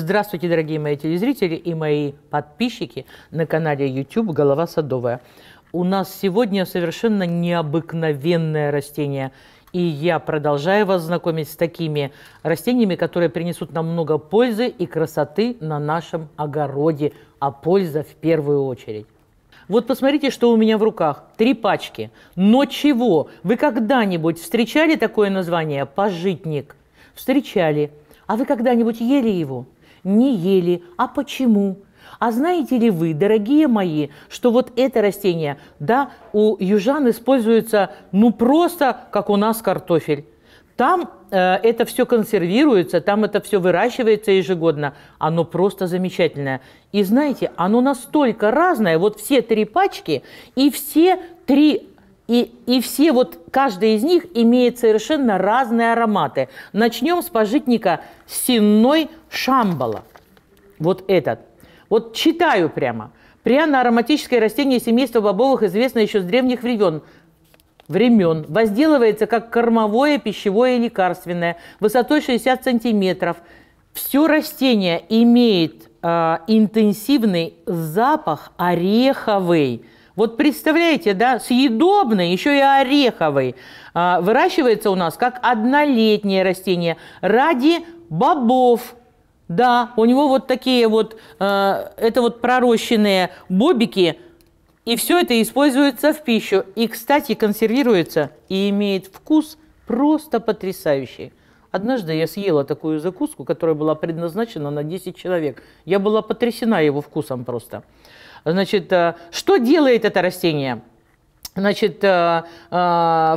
Здравствуйте, дорогие мои телезрители и мои подписчики на канале YouTube «Голова Садовая». У нас сегодня совершенно необыкновенное растение. И я продолжаю вас знакомить с такими растениями, которые принесут нам много пользы и красоты на нашем огороде. А польза в первую очередь. Вот посмотрите, что у меня в руках. 3 пачки. Но чего? Вы когда-нибудь встречали такое название? Пажитник. Встречали. А вы когда-нибудь ели его? Не ели. А почему? А знаете ли вы, дорогие мои, что вот это растение, да, у южан используется, ну, просто как у нас картофель. Там это все консервируется, там это все выращивается ежегодно. Оно просто замечательное. И знаете, оно настолько разное. Вот все 3 пачки и все 3... И все, вот каждый из них имеет совершенно разные ароматы. Начнем с пажитника сенной Шамбала. Вот этот. Вот читаю прямо. Пряно-ароматическое растение семейства бобовых известно еще с древних времен. Возделывается как кормовое, пищевое и лекарственное. Высотой 60 сантиметров. Все растение имеет интенсивный запах ореховый. Вот представляете, да, съедобный, еще и ореховый. Выращивается у нас как однолетнее растение ради бобов. Да, у него вот такие вот, это вот пророщенные бобики. И все это используется в пищу. И, кстати, консервируется и имеет вкус просто потрясающий. Однажды я съела такую закуску, которая была предназначена на 10 человек. Я была потрясена его вкусом просто. Значит, что делает это растение? Значит,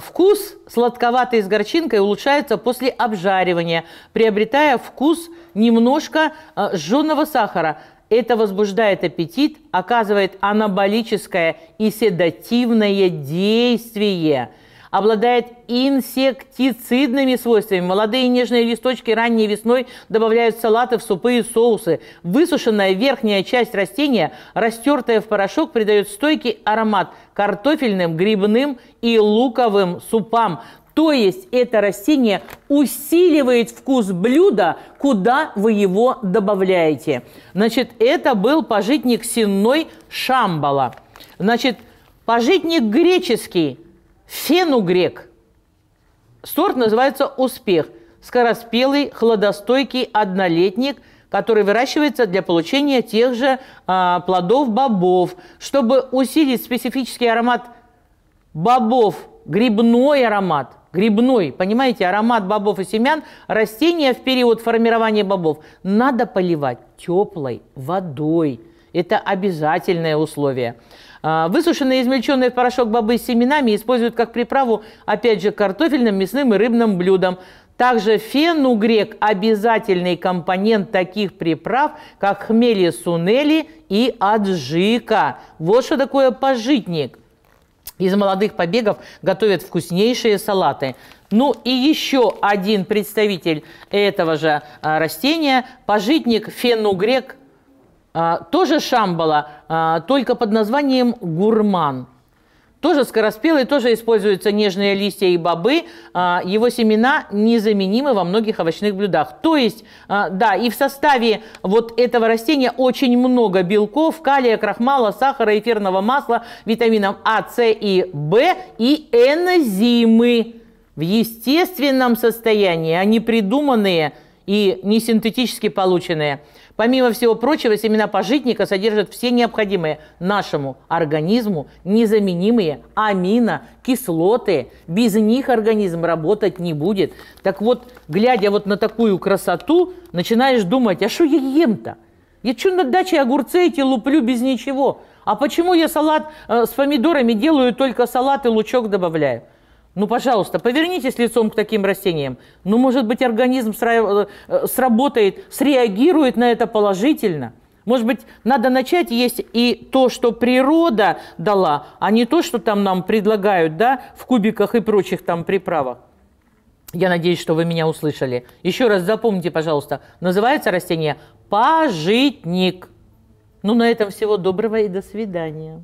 вкус сладковатый с горчинкой улучшается после обжаривания, приобретая вкус немножко жженого сахара. Это возбуждает аппетит, оказывает анаболическое и седативное действие. Обладает инсектицидными свойствами. Молодые нежные листочки ранней весной добавляют в салаты, в супы и соусы. Высушенная верхняя часть растения, растертая в порошок, придает стойкий аромат картофельным, грибным и луковым супам. То есть это растение усиливает вкус блюда, куда вы его добавляете. Значит, это был пажитник сенной Шамбала. Значит, пажитник греческий. Фенугрек. Сорт называется «Успех». Скороспелый, хладостойкий однолетник, который выращивается для получения тех же плодов бобов. Чтобы усилить специфический аромат бобов, грибной аромат, грибной, понимаете, аромат бобов и семян, растения в период формирования бобов надо поливать теплой водой. Это обязательное условие. Высушенные измельченные в порошок бобы с семенами используют как приправу, опять же, к картофельным, мясным и рыбным блюдам. Также фенугрек – обязательный компонент таких приправ, как хмели-сунели и аджика. Вот что такое пажитник. Из молодых побегов готовят вкуснейшие салаты. Ну и еще один представитель этого же растения – пажитник фенугрек. Тоже Шамбала, только под названием «Гурман». Тоже скороспелый, тоже используются нежные листья и бобы. Его семена незаменимы во многих овощных блюдах. То есть, да, и в составе вот этого растения очень много белков, калия, крахмала, сахара, эфирного масла, витаминов А, С и В и энзимы в естественном состоянии, они придуманные и не синтетически полученные. Помимо всего прочего, семена пажитника содержат все необходимые нашему организму незаменимые аминокислоты. Без них организм работать не будет. Так вот, глядя вот на такую красоту, начинаешь думать, а что я ем-то? Я что на даче огурцы эти луплю без ничего? А почему я салат с помидорами делаю, только салат и лучок добавляю? Ну, пожалуйста, повернитесь лицом к таким растениям. Ну, может быть, организм сработает, среагирует на это положительно. Может быть, надо начать есть и то, что природа дала, а не то, что там нам предлагают, да, в кубиках и прочих там приправах. Я надеюсь, что вы меня услышали. Еще раз запомните, пожалуйста, называется растение пажитник. Ну, на этом всего доброго и до свидания.